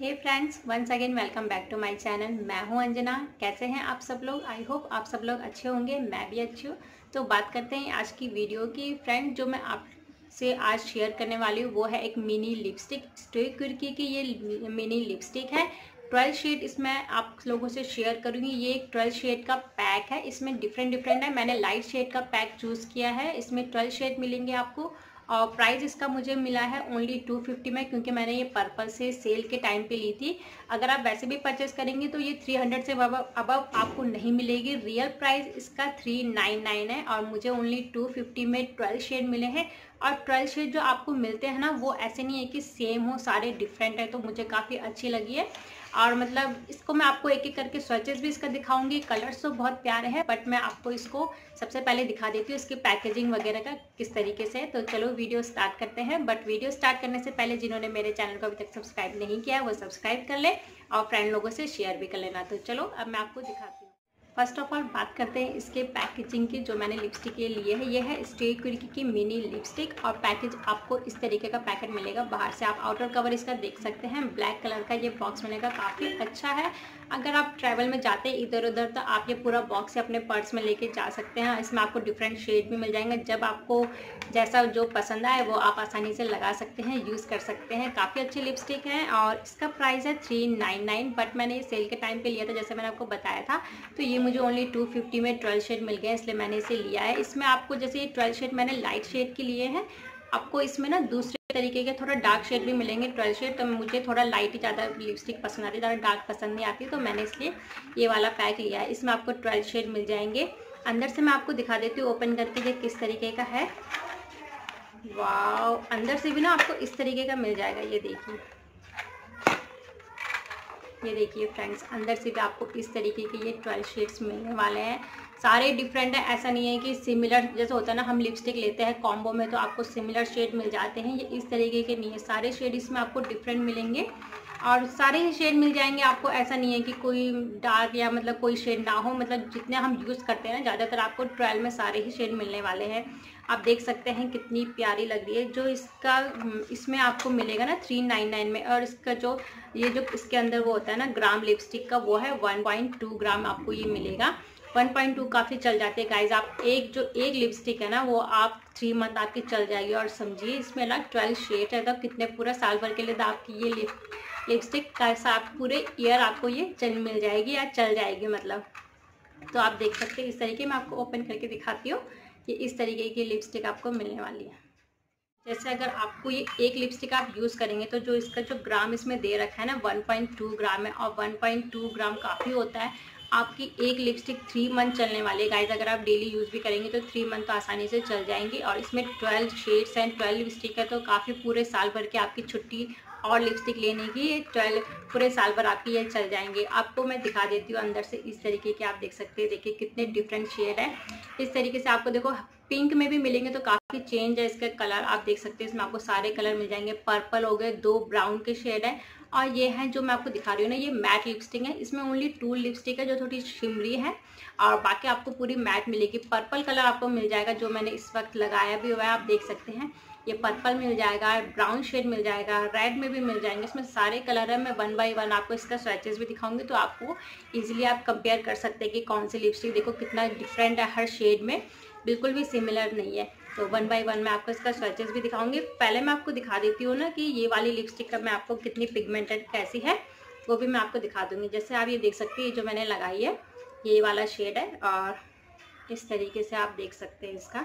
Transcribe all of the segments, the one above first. Hey friends, once again welcome back to my channel. मैं हूं अंजना। कैसे हैं आप सब लोग? आई होप आप सब लोग अच्छे होंगे। मैं भी अच्छी हूँ। तो बात करते हैं आज की वीडियो की। फ्रेंड, जो मैं आपसे आज शेयर करने वाली हूँ वो है एक मिनी लिपस्टिक। स्टे क्विर्की की ये मिनी लिपस्टिक है। 12 शेड इसमें आप लोगों से शेयर करूँगी। ये एक 12 शेड का पैक है। इसमें डिफरेंट है। मैंने लाइट शेड का पैक चूज़ किया है। इसमें 12 शेड मिलेंगे आपको। और प्राइस इसका मुझे मिला है ओनली 250 में, क्योंकि मैंने ये पर्पल से सेल के टाइम पे ली थी। अगर आप वैसे भी परचेस करेंगे तो ये 300 से अब आपको नहीं मिलेगी। रियल प्राइस इसका 399 है और मुझे ओनली 250 में 12 शेड मिले हैं। और 12 शेड जो आपको मिलते हैं ना, वो ऐसे नहीं है कि सेम हो, सारे डिफरेंट है। तो मुझे काफ़ी अच्छी लगी है। और मतलब इसको मैं आपको एक एक करके स्वचेस भी इसका दिखाऊंगी। कलर्स तो बहुत प्यारे हैं, बट मैं आपको इसको सबसे पहले दिखा देती हूँ, इसकी पैकेजिंग वगैरह का किस तरीके से। तो चलो वीडियो स्टार्ट करते हैं। बट वीडियो स्टार्ट करने से पहले जिन्होंने मेरे चैनल को अभी तक सब्सक्राइब नहीं किया है वो सब्सक्राइब कर ले और फ्रेंड लोगों से शेयर भी कर लेना। तो चलो अब मैं आपको दिखाती हूँ। फर्स्ट ऑफ ऑल बात करते हैं इसके पैकेजिंग की। जो मैंने लिपस्टिक ये लिए है, ये है स्टे क्विर्की की मिनी लिपस्टिक। और पैकेज आपको इस तरीके का पैकेट मिलेगा। बाहर से आप आउटर कवर इसका देख सकते हैं। ब्लैक कलर का ये बॉक्स मिलेगा। काफ़ी अच्छा है। अगर आप ट्रैवल में जाते हैं इधर उधर तो आप ये पूरा बॉक्स अपने पर्स में लेके जा सकते हैं। इसमें आपको डिफरेंट शेड भी मिल जाएंगे। जब आपको जैसा जो पसंद आए वो आप आसानी से लगा सकते हैं, यूज़ कर सकते हैं। काफ़ी अच्छी लिपस्टिक है और इसका प्राइस है 399। बट मैंने ये सेल के टाइम पे लिया था, जैसे मैंने आपको बताया था। तो ये मुझे ओनली 250 में 12 शेड मिल गए, इसलिए मैंने इसे लिया है। इसमें आपको जैसे ये 12 शेड मैंने लाइट शेड के लिए हैं, आपको इसमें ना दूसरे तरीके के थोड़ा डार्क शेड भी मिलेंगे। 12 शेड तो मुझे थोड़ा लाइट ही ज़्यादा लिपस्टिक पसंद आती है, ज़्यादा डार्क पसंद नहीं आती, तो मैंने इसलिए ये वाला पैक लिया है। इसमें आपको 12 शेड मिल जाएंगे। अंदर से मैं आपको दिखा देती हूँ ओपन करके ये किस तरीके का है। वाव, अंदर से भी ना आपको इस तरीके का मिल जाएगा। ये देखिए, ये देखिए फ्रेंड्स, अंदर से भी आपको इस तरीके के ये 12 शेड्स मिलने वाले हैं। सारे डिफरेंट है, ऐसा नहीं है कि सिमिलर। जैसे होता है ना, हम लिपस्टिक लेते हैं कॉम्बो में तो आपको सिमिलर शेड मिल जाते हैं, ये इस तरीके के नहीं है। सारे शेड इसमें आपको डिफरेंट मिलेंगे और सारे ही शेड मिल जाएंगे आपको। ऐसा नहीं है कि कोई डार्क या मतलब कोई शेड ना हो। मतलब जितने हम यूज़ करते हैं ना, ज़्यादातर आपको 12 में सारे ही शेड मिलने वाले हैं। आप देख सकते हैं कितनी प्यारी लग रही है। जो इसका इसमें आपको मिलेगा ना 399 में। और इसका जो ये जो इसके अंदर वो होता है ना ग्राम लिपस्टिक का, वो है 1.2 ग्राम आपको ये मिलेगा। 1.2 काफ़ी चल जाते हैं गाइज। आप एक लिपस्टिक है ना, वो आप 3 मंथ आपकी चल जाएगी। और समझिए इसमें ना 12 शेड है, तो कितने पूरा साल भर के लिए आपकी ये लिपस्टिक का साथ पूरे ईयर आपको ये मिल जाएगी या चल जाएगी मतलब। तो आप देख सकते हैं इस तरीके। मैं आपको ओपन करके दिखाती हूँ कि इस तरीके की लिपस्टिक आपको मिलने वाली है। जैसे अगर आपको ये एक लिपस्टिक आप यूज़ करेंगे तो जो इसका जो ग्राम इसमें दे रखा है ना 1.2 ग्राम है। और 1.2 ग्राम काफ़ी होता है। आपकी एक लिपस्टिक 3 मंथ चलने वाली है गाइज। अगर आप डेली यूज़ भी करेंगे तो 3 मंथ तो आसानी से चल जाएंगी। और इसमें 12 शेड्स हैं, 12 लिपस्टिक है, तो काफ़ी पूरे साल भर की आपकी छुट्टी और लिपस्टिक लेने की ये 12 पूरे साल भर आपकी ये चल जाएंगे। आपको मैं दिखा देती हूँ अंदर से इस तरीके के। आप देख सकते हैं, देखिए कितने डिफरेंट शेड है। इस तरीके से आपको देखो पिंक में भी मिलेंगे, तो काफ़ी चेंज है इसका कलर। आप देख सकते हैं इसमें आपको सारे कलर मिल जाएंगे। पर्पल हो गए, 2 ब्राउन के शेड है। और ये है जो मैं आपको दिखा रही हूँ ना, ये मैट लिपस्टिक है। इसमें ओनली 2 लिपस्टिक है जो थोड़ी शिमरी है और बाकी आपको पूरी मैट मिलेगी। पर्पल कलर आपको मिल जाएगा, जो मैंने इस वक्त लगाया भी हुआ है। आप देख सकते हैं ये पर्पल मिल जाएगा, ब्राउन शेड मिल जाएगा, रेड में भी मिल जाएंगे। इसमें सारे कलर है। मैं 1 बाय 1 आपको इसका स्वैचेस भी दिखाऊंगी, तो आपको इजीली आप कंपेयर कर सकते हैं कि कौन सी लिपस्टिक। देखो कितना डिफरेंट है, हर शेड में बिल्कुल भी सिमिलर नहीं है। तो 1 बाय 1 मैं आपको इसका स्वैचेस भी दिखाऊंगी। पहले मैं आपको दिखा देती हूँ ना कि ये वाली लिपस्टिक का मैं आपको कितनी पिगमेंटेड कैसी है वो भी मैं आपको दिखा दूँगी। जैसे आप ये देख सकते हैं, ये जो मैंने लगाई है ये वाला शेड है। और इस तरीके से आप देख सकते हैं इसका,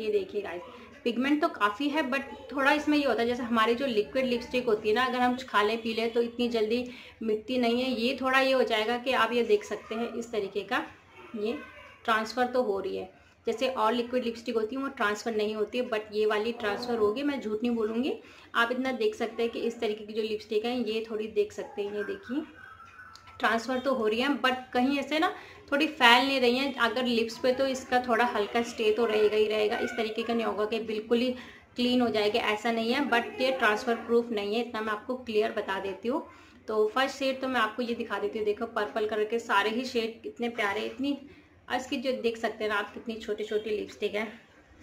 ये देखिए गाइस, पिगमेंट तो काफ़ी है। बट थोड़ा इसमें ये होता है, जैसे हमारी जो लिक्विड लिपस्टिक होती है ना, अगर हम खा लें पी लें तो इतनी जल्दी मिटती नहीं है। ये थोड़ा ये हो जाएगा कि आप ये देख सकते हैं इस तरीके का, ये ट्रांसफ़र तो हो रही है। जैसे और लिक्विड लिपस्टिक होती है वो ट्रांसफ़र नहीं होती है, बट ये वाली ट्रांसफ़र होगी। मैं झूठ नहीं बोलूँगी। आप इतना देख सकते हैं कि इस तरीके की जो लिपस्टिक है ये थोड़ी देख सकते हैं, ये देखिए ट्रांसफ़र तो हो रही है, बट कहीं ऐसे ना थोड़ी फैल नहीं रही है। अगर लिप्स पे तो इसका थोड़ा हल्का स्टे तो रहेगा ही रहेगा। इस तरीके का नहीं होगा कि बिल्कुल ही क्लीन हो जाएगा, ऐसा नहीं है। बट ये ट्रांसफ़र प्रूफ नहीं है, इतना मैं आपको क्लियर बता देती हूँ। तो फर्स्ट शेड तो मैं आपको ये दिखा देती हूँ। देखो पर्पल कलर के सारे ही शेड कितने प्यारे, इतनी आज की जो देख सकते हैं ना आप, कितनी छोटी छोटी लिपस्टिक है।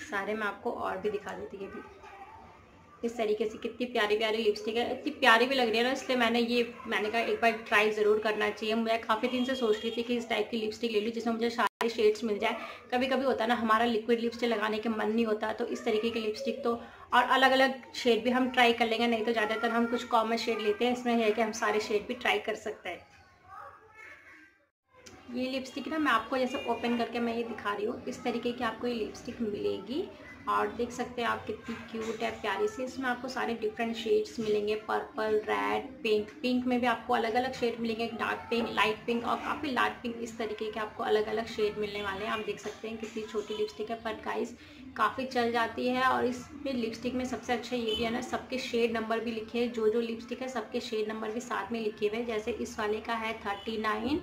सारे मैं आपको और भी दिखा देती हूँ। इस तरीके से कितनी प्यारी प्यारी लिपस्टिक है, इतनी प्यारी भी लग रही है ना, इसलिए मैंने कहा एक बार ट्राई ज़रूर करना चाहिए। मैं काफ़ी दिन से सोच रही थी कि इस टाइप की लिपस्टिक ले लूँ जिसमें मुझे सारे शेड्स मिल जाए। कभी कभी होता है ना हमारा लिक्विड लिपस्टिक लगाने के मन नहीं होता, तो इस तरीके की लिपस्टिक तो और अलग अलग शेड भी हम ट्राई कर लेंगे, नहीं तो ज़्यादातर हम कुछ कॉमन शेड लेते हैं, इसमें यह है कि हम सारे शेड भी ट्राई कर सकते हैं। ये लिपस्टिक ना मैं आपको जैसे ओपन करके मैं ये दिखा रही हूँ, इस तरीके की आपको ये लिपस्टिक मिलेगी और देख सकते हैं आप कितनी क्यूट है, प्यारी सी। इसमें आपको सारे डिफरेंट शेड्स मिलेंगे, पर्पल, रेड, पिंक। पिंक में भी आपको अलग अलग शेड मिलेंगे, डार्क पिंक, लाइट पिंक और काफ़ी लाइट पिंक, इस तरीके के आपको अलग अलग शेड मिलने वाले हैं। आप देख सकते हैं कितनी छोटी लिपस्टिक है पर गाइस काफ़ी चल जाती है। और इसमें लिपस्टिक में सबसे अच्छा ये भी है ना, सबके शेड नंबर भी लिखे हैं, जो जो लिपस्टिक है सबके शेड नंबर भी साथ में लिखे हुए हैं। जैसे इस वाले का है 39,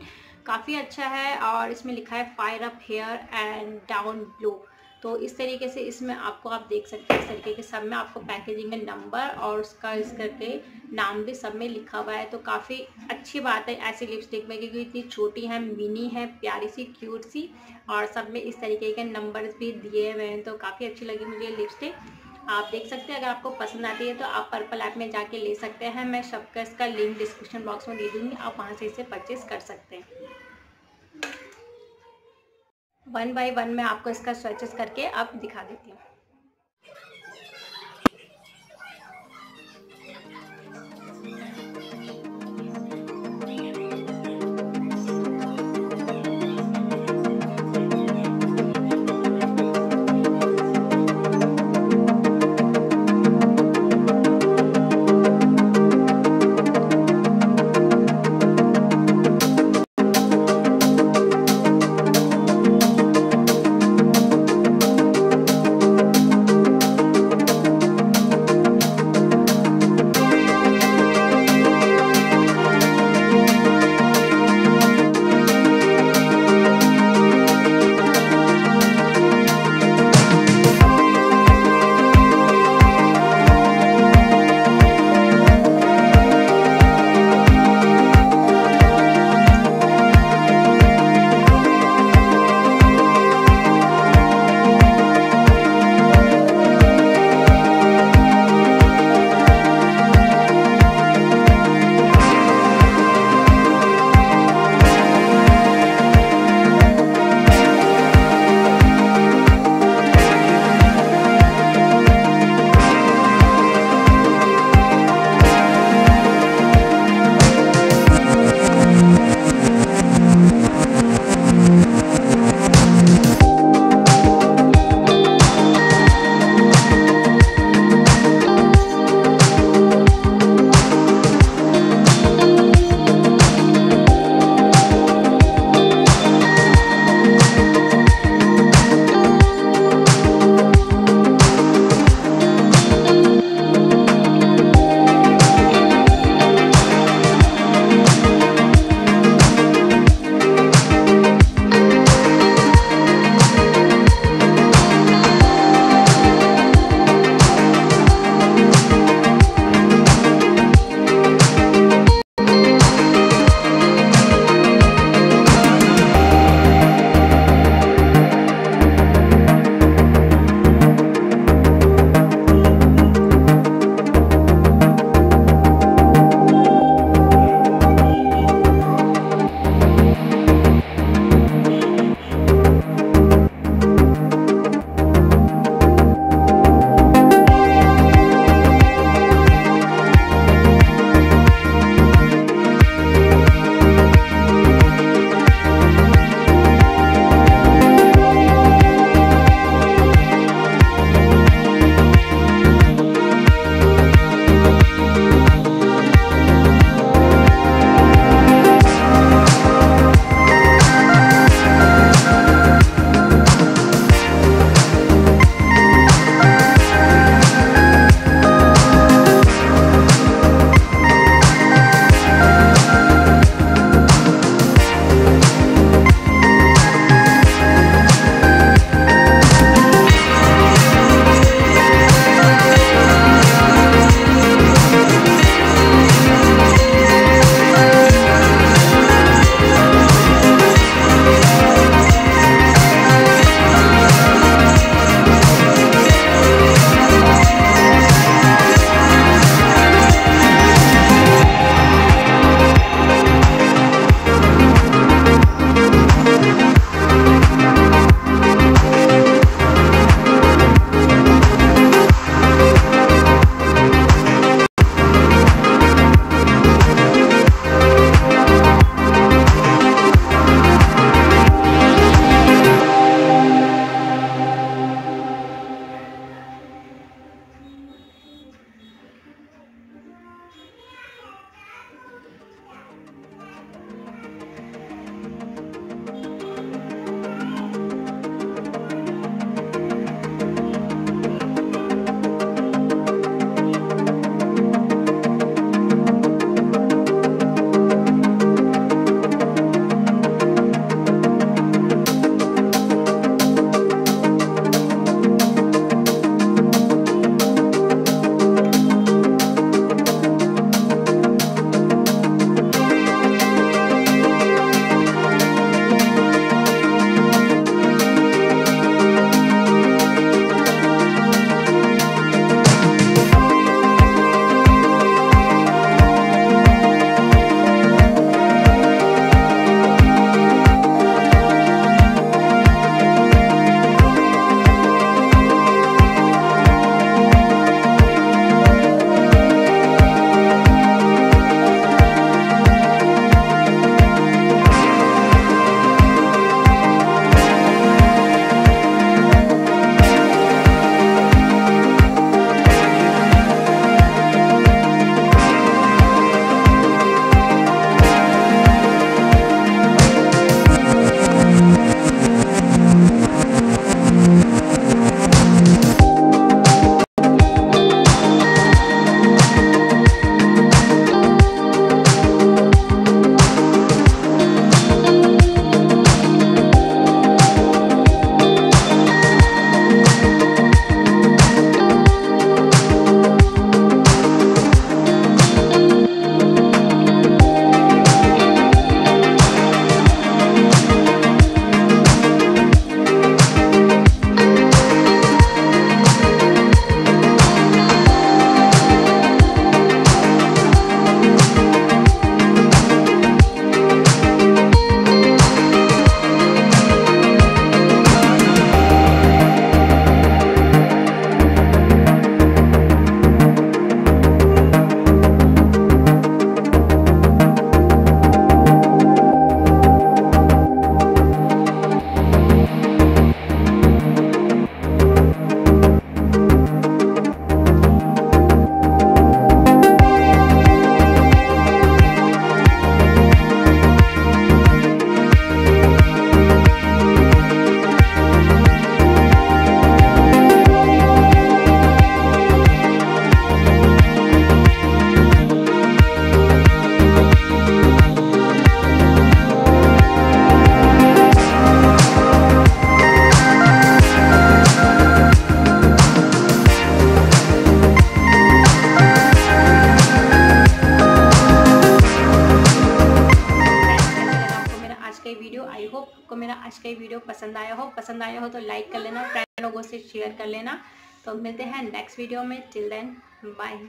काफ़ी अच्छा है, और इसमें लिखा है fire up hair and down blue. तो इस तरीके से इसमें आपको आप देख सकते हैं, इस तरीके के सब में आपको पैकेजिंग में नंबर और उसका इस करके नाम भी सब में लिखा हुआ है। तो काफ़ी अच्छी बात है ऐसी लिपस्टिक में, क्योंकि इतनी छोटी है, मिनी है, प्यारी सी, क्यूट सी, और सब में इस तरीके के नंबर्स भी दिए हुए हैं। तो काफ़ी अच्छी लगी मुझे लिपस्टिक, आप देख सकते हैं। अगर आपको पसंद आती है तो आप पर्पल ऐप में जाके ले सकते हैं, मैं सबका इसका लिंक डिस्क्रिप्शन बॉक्स में दे दूँगी, आप वहाँ से इसे परचेज़ कर सकते हैं। 1 by 1 में आपको इसका स्विचेस करके आप दिखा देती हूँ। पसंद आया हो तो लाइक कर लेना, फ्रेंड लोगों से शेयर कर लेना। तो मिलते हैं नेक्स्ट वीडियो में, टिल देन बाय।